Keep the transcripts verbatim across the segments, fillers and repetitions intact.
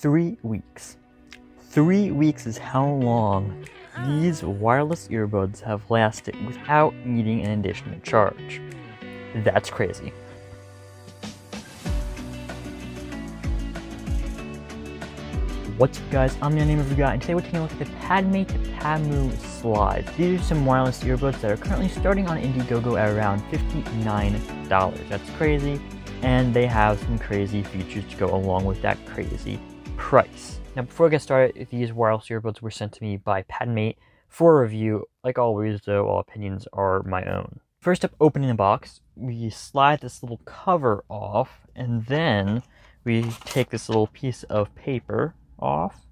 three weeks. Three weeks is how long these wireless earbuds have lasted without needing an additional charge. That's crazy. What's up guys, I'm the name of you guy, and today we're taking a look at the Padmate to PaMu slides. These are some wireless earbuds that are currently starting on Indiegogo at around fifty-nine dollars. That's crazy, and they have some crazy features to go along with that crazy price. Now before I get started, these wireless earbuds were sent to me by Padmate for review. Like always though, all opinions are my own. First up, opening the box, we slide this little cover off, and then we take this little piece of paper off.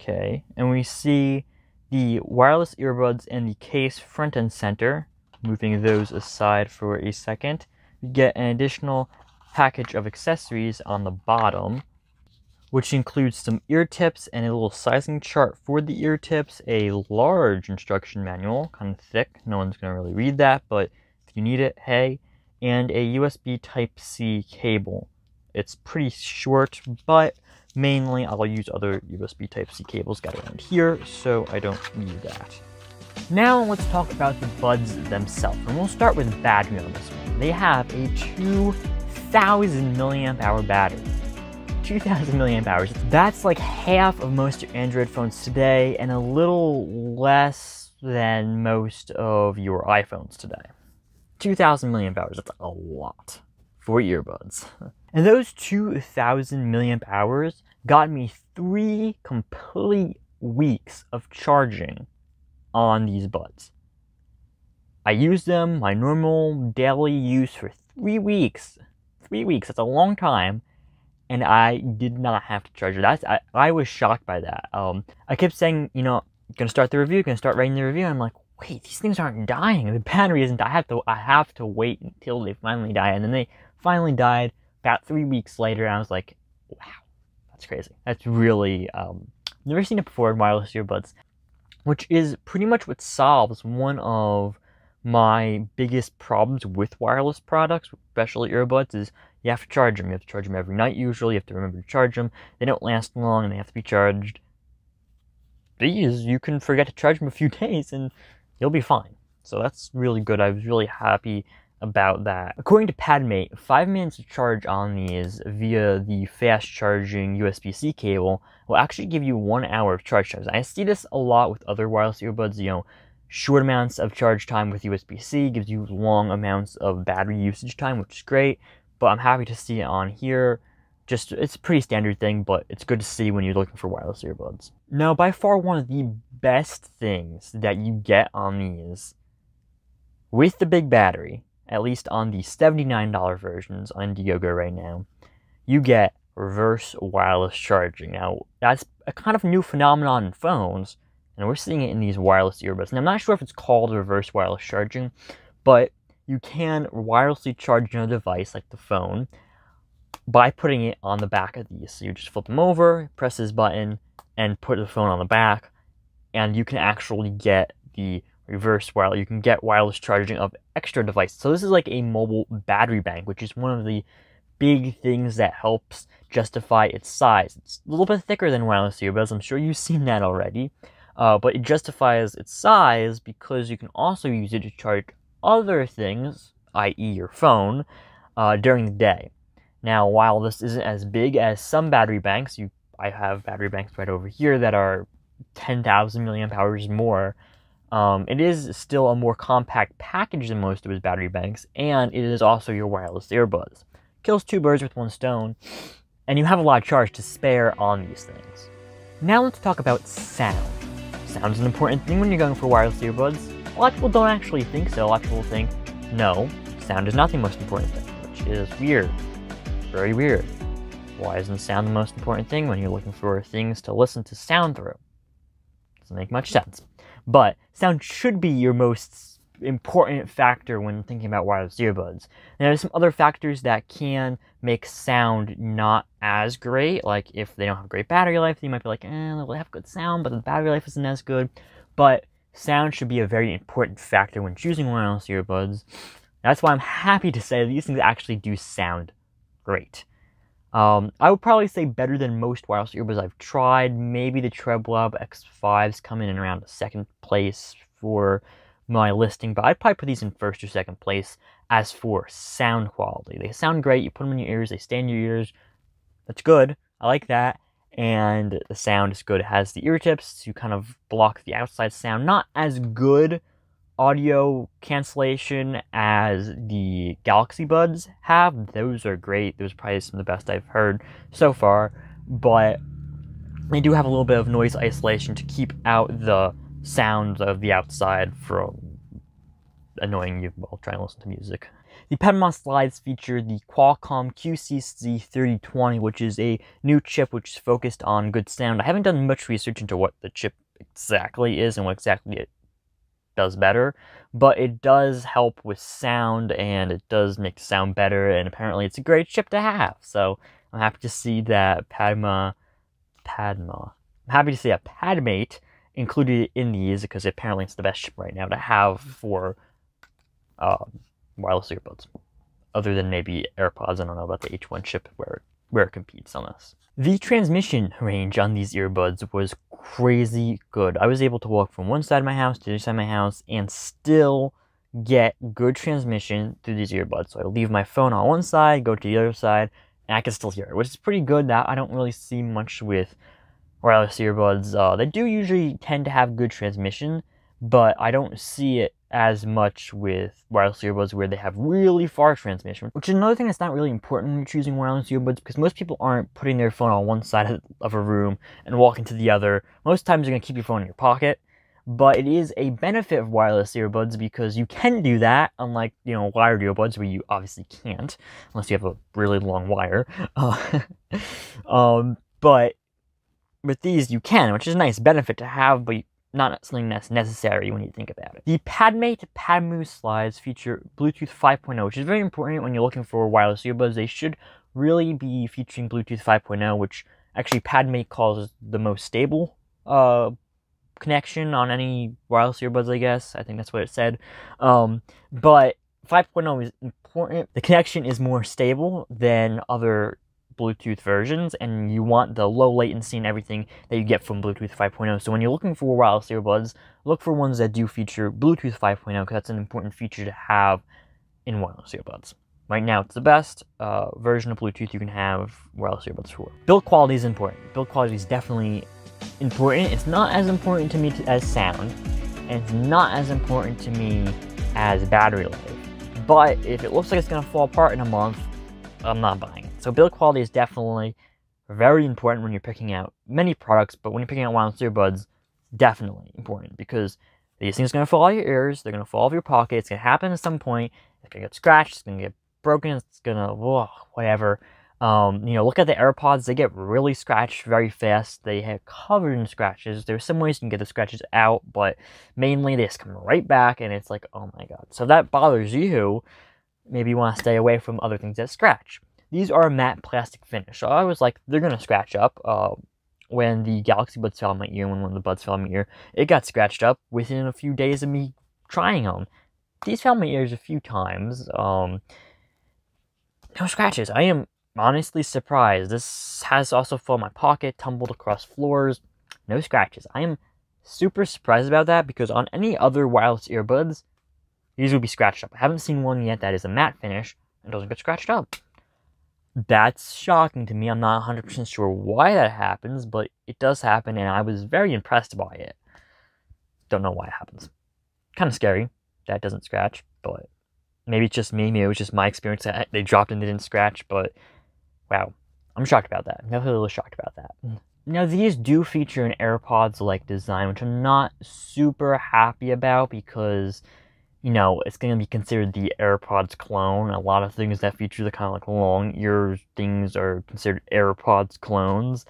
Okay, and we see the wireless earbuds and the case front and center. Moving those aside for a second, we get an additional package of accessories on the bottom, which includes some ear tips and a little sizing chart for the ear tips, a large instruction manual, kind of thick, no one's going to really read that, but if you need it, hey, and a U S B Type C cable. It's pretty short, but mainly I'll use other U S B Type C cables got around here, so I don't need that. Now let's talk about the buds themselves, and we'll start with the battery on this one. They have a two thousand milliamp hour battery. two thousand milliamp hours. That's like half of most Android phones today and a little less than most of your iPhones today. two thousand milliamp hours, that's a lot for earbuds. And those two thousand milliamp hours got me three complete weeks of charging on these buds. I used them, my normal daily use, for three weeks. Three weeks, that's a long time. And I did not have to charge it. That's, I, I was shocked by that. Um, I kept saying, you know, gonna start the review, gonna start writing the review. And I'm like, wait, these things aren't dying. The battery isn't. I have to. I have to wait until they finally die. And then they finally died about three weeks later. And I was like, wow, that's crazy. That's really. Um, never seen it before in wireless earbuds, which is pretty much what solves one of my biggest problems with wireless products, especially earbuds, is you have to charge them. You have to charge them every night usually. You have to remember to charge them. They don't last long and they have to be charged. These, you can forget to charge them a few days and you'll be fine. So that's really good. I was really happy about that. According to Padmate, five minutes of charge on these via the fast charging U S B C cable will actually give you one hour of charge time. I see this a lot with other wireless earbuds, you know, short amounts of charge time with U S B C gives you long amounts of battery usage time, which is great, but I'm happy to see it on here. Just, it's a pretty standard thing, but it's good to see when you're looking for wireless earbuds. Now, by far one of the best things that you get on these, with the big battery, at least on the seventy-nine dollar versions on Indiegogo right now, you get reverse wireless charging. Now, that's a kind of new phenomenon in phones, and we're seeing it in these wireless earbuds. And I'm not sure if it's called reverse wireless charging, but you can wirelessly charge your device, like the phone, by putting it on the back of these. So you just flip them over, press this button, and put the phone on the back, and you can actually get the reverse wireless, you can get wireless charging of extra devices. So this is like a mobile battery bank, which is one of the big things that helps justify its size. It's a little bit thicker than wireless earbuds, I'm sure you've seen that already. Uh, but it justifies its size because you can also use it to charge other things, that is your phone, uh, during the day. Now, while this isn't as big as some battery banks, you, I have battery banks right over here that are ten thousand milliamp hours more, um, it is still a more compact package than most of its battery banks, and it is also your wireless earbuds. Kills two birds with one stone, and you have a lot of charge to spare on these things. Now let's talk about sound. Sound's an important thing when you're going for wireless earbuds. A lot of people don't actually think so. A lot of people think, no, sound is not the most important thing, which is weird. Very weird. Why isn't sound the most important thing when you're looking for things to listen to sound through? Doesn't make much sense. But sound should be your most important factor when thinking about wireless earbuds. Now, there's some other factors that can make sound not as great, like if they don't have great battery life, you might be like, eh, they'll have good sound, but the battery life isn't as good. But sound should be a very important factor when choosing wireless earbuds. That's why I'm happy to say these things actually do sound great. Um, I would probably say better than most wireless earbuds I've tried. Maybe the Treblab X fives come in around second place for my listing, but I'd probably put these in first or second place as for sound quality. They sound great. You put them in your ears, they stay in your ears. That's good. I like that. And the sound is good. It has the ear tips to kind of block the outside sound. Not as good audio cancellation as the Galaxy Buds have. Those are great. Those are probably some of the best I've heard so far, but they do have a little bit of noise isolation to keep out the sounds of the outside from annoying you while trying to listen to music. The Padmate slides feature the Qualcomm Q C C thirty twenty, which is a new chip which is focused on good sound. I haven't done much research into what the chip exactly is and what exactly it does better, but it does help with sound and it does make sound better, and apparently it's a great chip to have. So I'm happy to see that Padma, Padma, I'm happy to see that Padmate included in these, because apparently it's the best chip right now to have for um, wireless earbuds, other than maybe AirPods. I don't know about the H one chip where, where it competes on this. The transmission range on these earbuds was crazy good. I was able to walk from one side of my house to the other side of my house and still get good transmission through these earbuds. So I leave my phone on one side, go to the other side, and I can still hear it, which is pretty good. That I don't really see much with wireless earbuds. Uh, they do usually tend to have good transmission, but I don't see it as much with wireless earbuds where they have really far transmission, which is another thing that's not really important when you're choosing wireless earbuds, because most people aren't putting their phone on one side of a room and walking to the other. Most times you're going to keep your phone in your pocket, but it is a benefit of wireless earbuds because you can do that, unlike, you know, wired earbuds where you obviously can't, unless you have a really long wire. Uh, um, but with these you can, which is a nice benefit to have, but you not something that's necessary when you think about it. The Padmate PaMu slides feature Bluetooth five point oh, which is very important when you're looking for wireless earbuds. They should really be featuring Bluetooth five point oh, which actually Padmate calls the most stable uh, connection on any wireless earbuds, I guess. I think that's what it said. Um, but five point oh is important. The connection is more stable than other Bluetooth versions, and you want the low latency and everything that you get from Bluetooth five point oh. So when you're looking for wireless earbuds, look for ones that do feature Bluetooth five point oh, because that's an important feature to have in wireless earbuds. Right now, it's the best uh, version of Bluetooth you can have wireless earbuds for. Build quality is important. Build quality is definitely important. It's not as important to me as sound, and it's not as important to me as battery life. But if it looks like it's going to fall apart in a month, I'm not buying it. So build quality is definitely very important when you're picking out many products, but when you're picking out wireless earbuds, definitely important, because these things are going to fall out of your ears, they're going to fall out of your pocket, it's going to happen at some point, it's going to get scratched, it's going to get broken, it's going to, whatever. Um, you know, look at the AirPods, they get really scratched very fast, they get covered in scratches. There's some ways you can get the scratches out, but mainly they just come right back, and it's like, oh my god. So if that bothers you, maybe you want to stay away from other things that scratch. These are a matte plastic finish. So I was like, they're going to scratch up. Uh, when the Galaxy Buds fell on my ear, when one of the Buds fell on my ear, it got scratched up within a few days of me trying them. These fell on my ears a few times. Um, no scratches. I am honestly surprised. This has also fallen in my pocket, tumbled across floors. No scratches. I am super surprised about that, because on any other wireless earbuds, these will be scratched up. I haven't seen one yet that is a matte finish and doesn't get scratched up. That's shocking to me. I'm not one hundred percent sure why that happens, but it does happen, and I was very impressed by it. Don't know why it happens. Kind of scary that it doesn't scratch, but maybe it's just me. Maybe it was just my experience that they dropped and they didn't scratch, but wow. I'm shocked about that. I'm definitely a little shocked about that. Now, these do feature an AirPods-like design, which I'm not super happy about, because you know, it's going to be considered the AirPods clone. A lot of things that feature the kind of like long ear things are considered AirPods clones.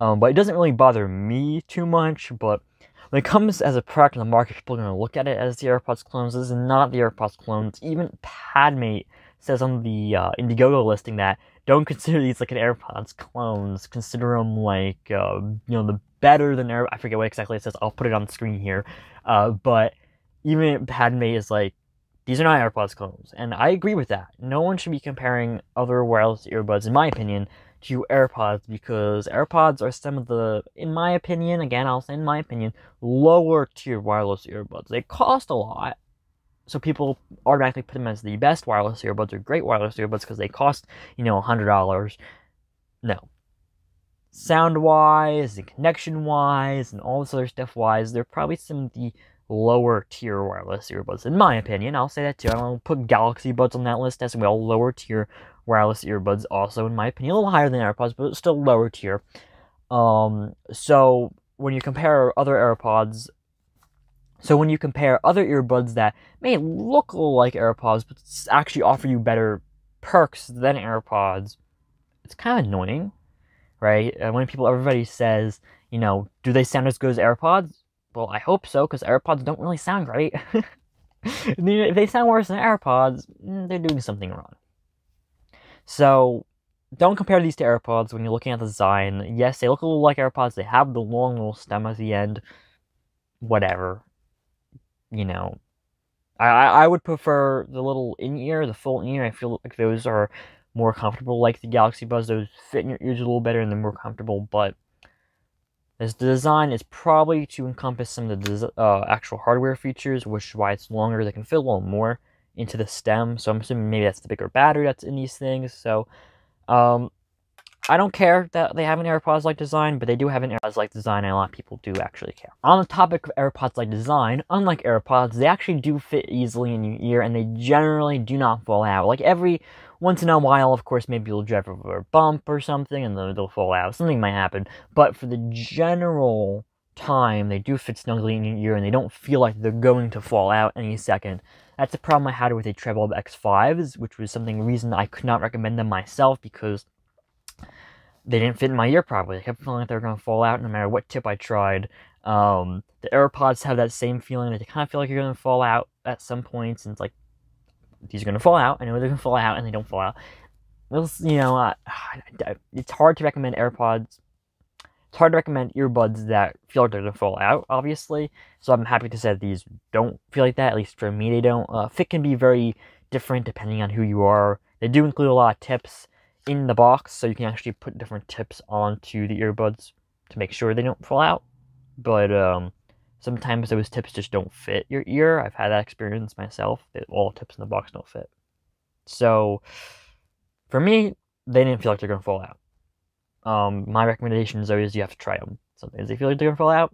Um, but it doesn't really bother me too much. But when it comes as a product in the market, people are going to look at it as the AirPods clones. This is not the AirPods clones. Even Padmate says on the uh, Indiegogo listing that don't consider these like an AirPods clones. Consider them like, uh, you know, the better than AirPods. I forget what exactly it says. I'll put it on the screen here. Uh, but even Padmate is like, these are not AirPods clones, and I agree with that. No one should be comparing other wireless earbuds, in my opinion, to AirPods, because AirPods are some of the, in my opinion, again, I'll say in my opinion, lower tier wireless earbuds. They cost a lot, so people automatically put them as the best wireless earbuds or great wireless earbuds because they cost, you know, a hundred dollars. No. Sound-wise and connection-wise and all this other stuff-wise, they're probably some of the lower tier wireless earbuds, in my opinion. I'll say that too. I don't put Galaxy Buds on that list as well. Lower tier wireless earbuds also, in my opinion. A little higher than AirPods, but still lower tier. Um, so when you compare other AirPods... So when you compare other earbuds that may look like AirPods, but actually offer you better perks than AirPods, it's kind of annoying, right? And when people, everybody says, you know, do they sound as good as AirPods? Well, I hope so, because AirPods don't really sound great. If they sound worse than AirPods, they're doing something wrong. So don't compare these to AirPods when you're looking at the design. Yes, they look a little like AirPods. They have the long little stem at the end. Whatever. You know, I, I would prefer the little in-ear, the full in-ear. I feel like those are more comfortable, like the Galaxy Buds. Those fit in your ears a little better and they're more comfortable, but this design is probably to encompass some of the uh, actual hardware features, which is why it's longer. They can fit a little more into the stem, so I'm assuming maybe that's the bigger battery that's in these things. So um, I don't care that they have an AirPods-like design, but they do have an AirPods-like design, and a lot of people do actually care. On the topic of AirPods-like design, unlike AirPods, they actually do fit easily in your ear, and they generally do not fall out. Like, every once in a while, of course, maybe you'll drive over a bump or something, and they'll fall out. Something might happen. But for the general time, they do fit snugly in your ear, and they don't feel like they're going to fall out any second. That's a problem I had with the Treblab X fives, which was something reason I could not recommend them myself, because they didn't fit in my ear properly. I kept feeling like they were going to fall out no matter what tip I tried. Um, the AirPods have that same feeling that they kind of feel like you're going to fall out at some points. And it's like, these are going to fall out. I know they're going to fall out, and they don't fall out. It's, you know, uh, it's hard to recommend AirPods. It's hard to recommend earbuds that feel like they're going to fall out, obviously. So I'm happy to say that these don't feel like that. At least for me, they don't. Uh, fit can be very different depending on who you are. They do include a lot of tips in the box, so you can actually put different tips onto the earbuds to make sure they don't fall out, but um, sometimes those tips just don't fit your ear. I've had that experience myself. All tips in the box don't fit. So for me, they didn't feel like they're going to fall out. Um, my recommendation is always you have to try them. Sometimes they feel like they're going to fall out,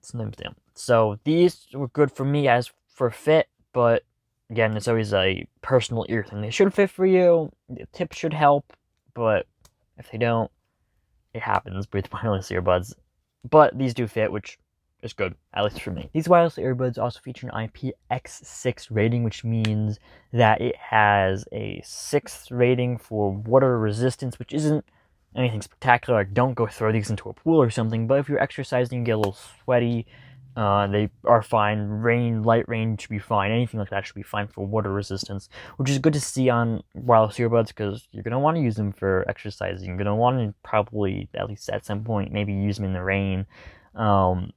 sometimes they don't. So these were good for me as for fit, but again, it's always a personal ear thing. They should fit for you. The tips should help. But if they don't, it happens with wireless earbuds. But these do fit, which is good, at least for me. These wireless earbuds also feature an I P X six rating, which means that it has a sixth rating for water resistance, which isn't anything spectacular. Like, don't go throw these into a pool or something. But if you're exercising, you get a little sweaty. Uh, they are fine. Rain, light rain should be fine. Anything like that should be fine for water resistance, which is good to see on wireless earbuds, because you're going to want to use them for exercising. You're going to want to probably, at least at some point, maybe use them in the rain. Um,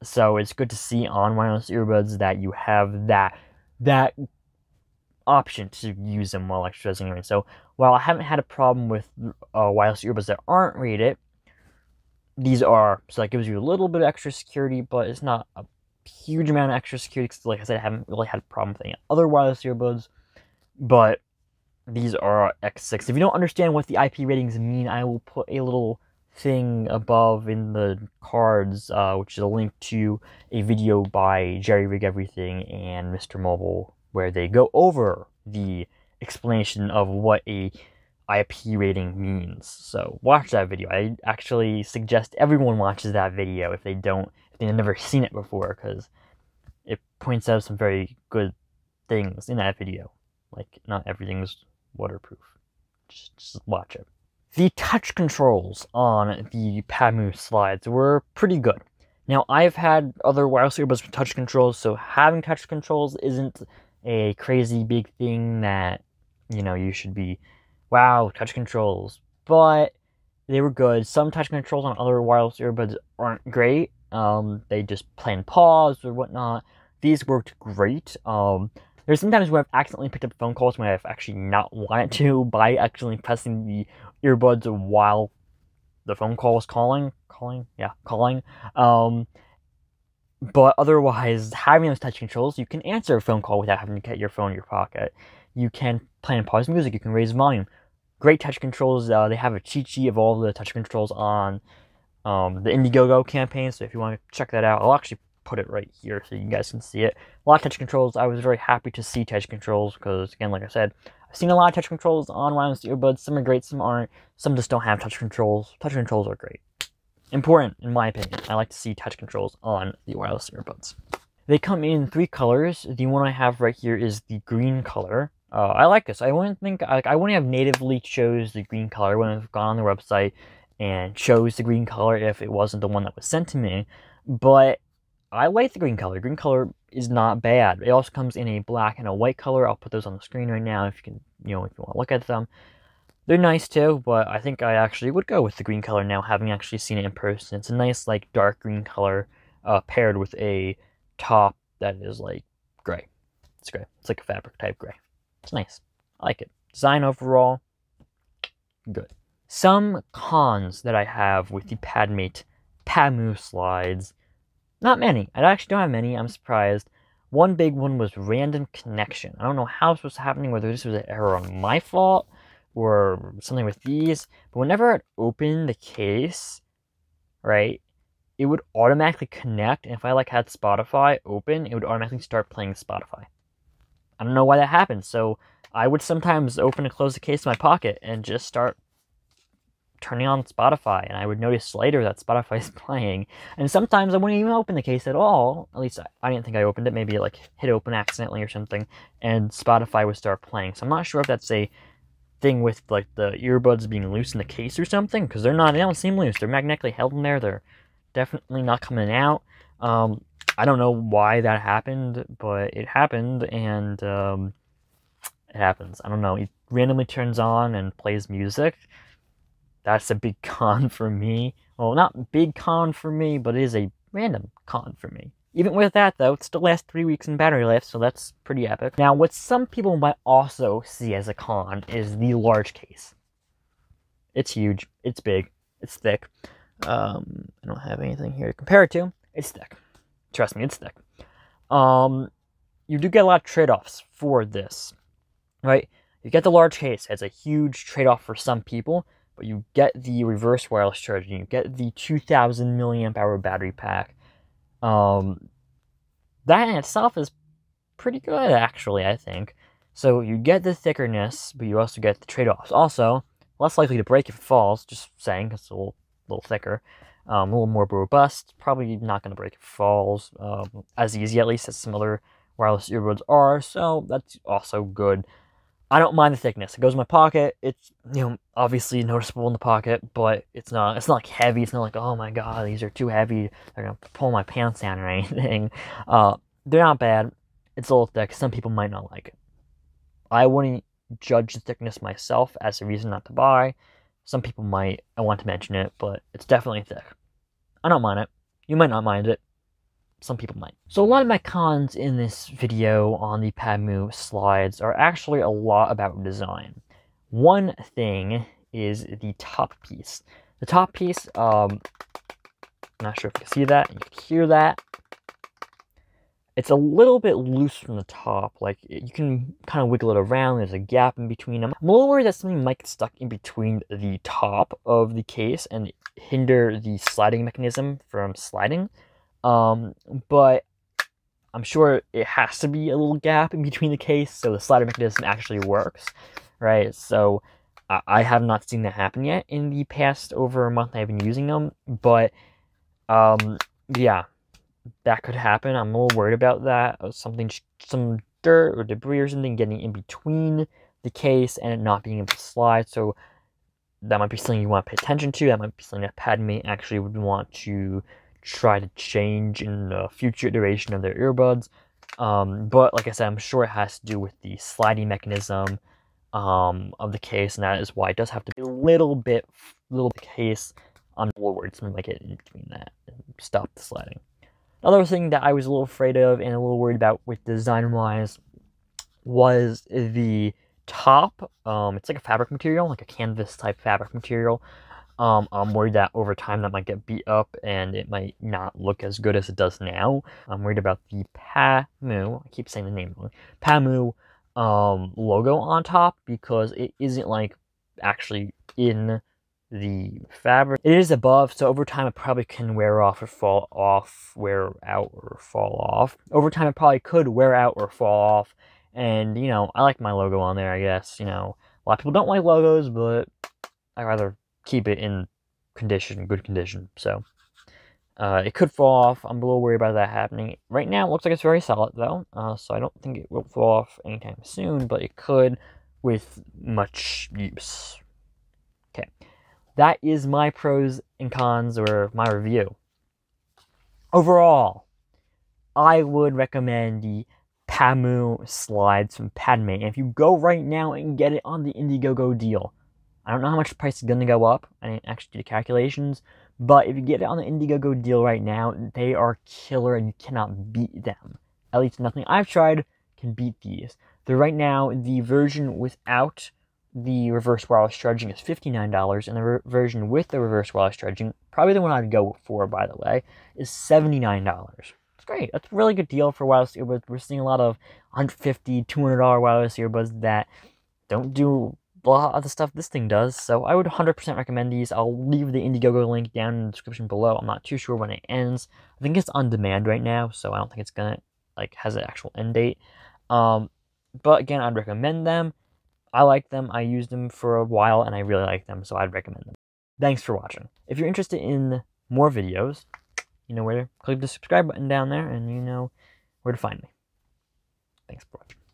so it's good to see on wireless earbuds that you have that that option to use them while exercising in the rain. So while I haven't had a problem with uh, wireless earbuds that aren't rated, these are, so that gives you a little bit of extra security, but it's not a huge amount of extra security, because like I said, I haven't really had a problem with any other wireless earbuds, but these are X six. If you don't understand what the I P ratings mean, I will put a little thing above in the cards, uh, which is a link to a video by JerryRigEverything and Mister Mobile, where they go over the explanation of what a I P rating means. So watch that video. I actually suggest everyone watches that video if they don't, if they've never seen it before, because it points out some very good things in that video. Like, not everything's waterproof. Just, just watch it. The touch controls on the PaMu slides were pretty good. Now, I've had other wireless earbuds with touch controls, so having touch controls isn't a crazy big thing that, you know, you should be, wow, touch controls, but they were good. Some touch controls on other wireless earbuds aren't great. Um, they just plain pause or whatnot. These worked great. Um, There's sometimes where I've accidentally picked up phone calls when I've actually not wanted to by accidentally pressing the earbuds while the phone call is calling. Calling? Yeah, calling. Um, but otherwise, having those touch controls, you can answer a phone call without having to get your phone in your pocket. You can play and pause music. You can raise volume. Great touch controls. Uh, they have a cheat sheet of all the touch controls on um, the Indiegogo campaign. So if you want to check that out, I'll actually put it right here so you guys can see it. A lot of touch controls. I was very happy to see touch controls because, again, like I said, I've seen a lot of touch controls on wireless earbuds. Some are great, some aren't. Some just don't have touch controls. Touch controls are great. Important, in my opinion. I like to see touch controls on the wireless earbuds. They come in three colors. The one I have right here is the green color. Uh, I like this. I wouldn't think like I wouldn't have natively chose the green color when I've gone on their website and chose the green color if it wasn't the one that was sent to me. But I like the green color. Green color is not bad. It also comes in a black and a white color. I'll put those on the screen right now if you can, you know, if you want to look at them. They're nice too, but I think I actually would go with the green color now, having actually seen it in person. It's a nice like dark green color uh, paired with a top that is like gray. It's gray. It's like a fabric type gray. It's nice. I like it. Design overall, good. Some cons that I have with the Padmate PaMu slides. Not many. I actually don't have many. I'm surprised. One big one was random connection. I don't know how this was happening, whether this was an error on my fault or something with these. But whenever I'd open the case, right, it would automatically connect. And if I like had Spotify open, it would automatically start playing Spotify. I don't know why that happened, so I would sometimes open and close the case in my pocket and just start turning on Spotify, and I would notice later that Spotify is playing, and sometimes I wouldn't even open the case at all. At least I, I didn't think I opened it. Maybe it like hit open accidentally or something, and Spotify would start playing. So I'm not sure if that's a thing with like the earbuds being loose in the case or something, because they're not, they don't seem loose. They're magnetically held in there. They're definitely not coming out. Um, I don't know why that happened, but it happened, and um, it happens. I don't know. It randomly turns on and plays music. That's a big con for me. Well, not big con for me, but it is a random con for me. Even with that, though, it still lasts three weeks in battery life, so that's pretty epic. Now, what some people might also see as a con is the large case. It's huge. It's big. It's thick. Um, I don't have anything here to compare it to. It's thick. Trust me, it's thick. Um, you do get a lot of trade-offs for this, right? You get the large case. It's a huge trade-off for some people, but you get the reverse wireless charging. You get the two thousand milliamp hour battery pack. Um, that in itself is pretty good, actually, I think. So you get the thickness, but you also get the trade-offs. Also, less likely to break if it falls, just saying, because it's a little, little thicker. Um, a little more robust, probably not going to break if it falls um, as easy, at least as some other wireless earbuds are, so that's also good. I don't mind the thickness. It goes in my pocket. It's, you know, obviously noticeable in the pocket, but it's not it's not like heavy. It's not like, oh my god, these are too heavy, they're going to pull my pants down or anything. Uh, they're not bad. It's a little thick. Some people might not like it. I wouldn't judge the thickness myself as a reason not to buy. Some people might. I want to mention it, but it's definitely thick. I don't mind it. You might not mind it. Some people might. So a lot of my cons in this video on the PaMu slides are actually a lot about design. One thing is the top piece. The top piece, um, I'm not sure if you can see that, you can hear that. It's a little bit loose from the top, like you can kind of wiggle it around, there's a gap in between them. I'm a little worried that something might get stuck in between the top of the case and hinder the sliding mechanism from sliding, um, but I'm sure it has to be a little gap in between the case so the slider mechanism actually works, right? So I, I have not seen that happen yet in the past over a month I've been using them, but um, yeah. That could happen. I'm a little worried about that. Something, some dirt or debris or something getting in between the case and it not being able to slide. So that might be something you want to pay attention to. That might be something that Padmate actually would want to try to change in the future iteration of their earbuds. Um, but like I said, I'm sure it has to do with the sliding mechanism um, of the case, and that is why it does have to be a little bit, little bit case. I'm a little worried something might get in between that and stop the sliding. Another thing that I was a little afraid of and a little worried about with design-wise was the top. Um, it's like a fabric material, like a canvas type fabric material. Um, I'm worried that over time that might get beat up and it might not look as good as it does now. I'm worried about the PaMu, I keep saying the name wrong, PaMu um, logo on top, because it isn't like actually in the fabric. It is above, so over time it probably can wear off or fall off, wear out or fall off. Over time it probably could wear out or fall off. And, you know, I like my logo on there, I guess. You know, a lot of people don't like logos, but I'd rather keep it in condition, good condition. So uh, it could fall off. I'm a little worried about that happening. Right now, it looks like it's very solid, though. Uh, so I don't think it will fall off anytime soon, but it could with much use. Okay. That is my pros and cons, or my review. Overall, I would recommend the PaMu slides from Padmate. And if you go right now and get it on the Indiegogo deal, I don't know how much the price is going to go up. I didn't actually do the calculations. But if you get it on the Indiegogo deal right now, they are killer and you cannot beat them. At least nothing I've tried can beat these. They're right now, the version without the reverse wireless charging is fifty-nine dollars, and the re version with the reverse wireless charging, probably the one I'd go for, by the way, is seventy-nine dollars. It's great. That's a really good deal for wireless earbuds. We're seeing a lot of one fifty, two hundred dollar wireless earbuds that don't do a lot of the stuff this thing does, so I would one hundred percent recommend these. I'll leave the Indiegogo link down in the description below. I'm not too sure when it ends. I think it's on demand right now, so I don't think it's gonna, like, has an actual end date. Um, but again, I'd recommend them. I like them, I used them for a while, and I really like them, so I'd recommend them. Thanks for watching. If you're interested in more videos, you know where to click the subscribe button down there, and you know where to find me. Thanks for watching.